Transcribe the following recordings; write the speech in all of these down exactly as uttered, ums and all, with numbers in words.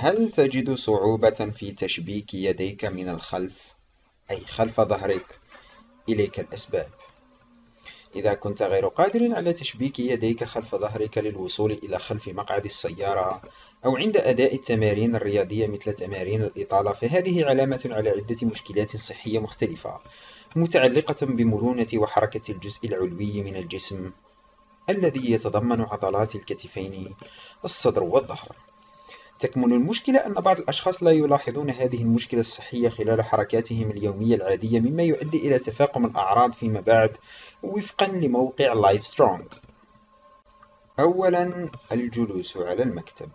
هل تجد صعوبة في تشبيك يديك من الخلف، أي خلف ظهرك، إليك الأسباب؟ إذا كنت غير قادر على تشبيك يديك خلف ظهرك للوصول إلى خلف مقعد السيارة أو عند أداء التمارين الرياضية مثل تمارين الإطالة، فهذه علامة على عدة مشكلات صحية مختلفة متعلقة بمرونة وحركة الجزء العلوي من الجسم الذي يتضمن عضلات الكتفين، الصدر والظهر. تكمن المشكلة أن بعض الأشخاص لا يلاحظون هذه المشكلة الصحية خلال حركاتهم اليومية العادية، مما يؤدي إلى تفاقم الأعراض فيما بعد وفقا لموقع لايف سترونغ. أولا، الجلوس على المكتب.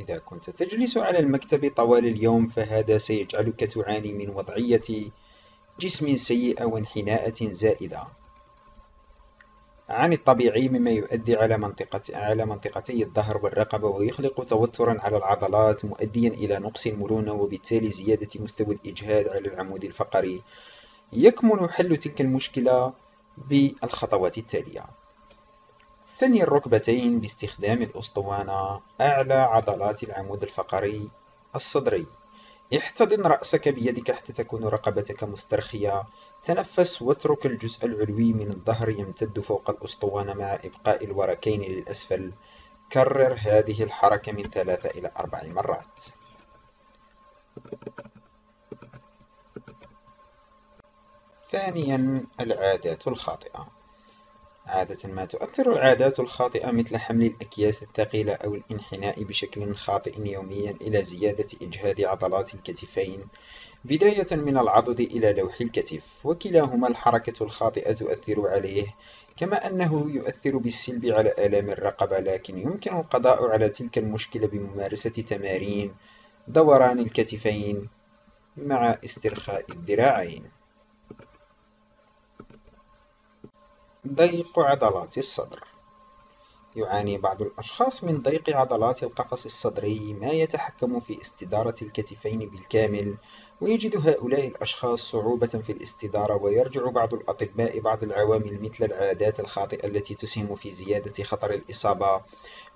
إذا كنت تجلس على المكتب طوال اليوم فهذا سيجعلك تعاني من وضعية جسم سيئة وانحناءة زائدة عن الطبيعي، مما يؤدي على منطقة على منطقتي الظهر والرقبة ويخلق توترا على العضلات، مؤديا إلى نقص المرونة وبالتالي زيادة مستوى الإجهاد على العمود الفقري. يكمن حل تلك المشكلة بالخطوات التالية: ثني الركبتين باستخدام الأسطوانة أعلى عضلات العمود الفقري الصدري. احتضن رأسك بيدك حتى تكون رقبتك مسترخية. تنفس واترك الجزء العلوي من الظهر يمتد فوق الأسطوانة مع إبقاء الوركين للأسفل. كرر هذه الحركة من ثلاثة إلى أربع مرات. ثانيا، العادات الخاطئة. عادة ما تؤثر العادات الخاطئة مثل حمل الأكياس الثقيلة أو الانحناء بشكل خاطئ يوميا إلى زيادة إجهاد عضلات الكتفين، بداية من العضد إلى لوح الكتف، وكلاهما الحركة الخاطئة تؤثر عليه، كما أنه يؤثر بالسلب على آلام الرقبة، لكن يمكن القضاء على تلك المشكلة بممارسة تمارين دوران الكتفين مع استرخاء الذراعين. ضيق عضلات الصدر. يعاني بعض الأشخاص من ضيق عضلات القفص الصدري، ما يتحكم في استدارة الكتفين بالكامل، ويجد هؤلاء الأشخاص صعوبة في الاستدارة، ويرجع بعض الأطباء بعض العوامل مثل العادات الخاطئة التي تسهم في زيادة خطر الإصابة،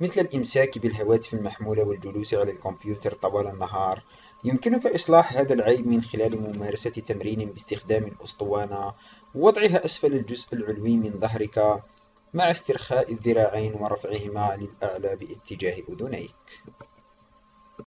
مثل الإمساك بالهواتف المحمولة والجلوس على الكمبيوتر طوال النهار. يمكنك إصلاح هذا العيب من خلال ممارسة تمرين باستخدام الأسطوانة، ووضعها أسفل الجزء العلوي من ظهرك مع استرخاء الذراعين ورفعهما للأعلى باتجاه أذنيك.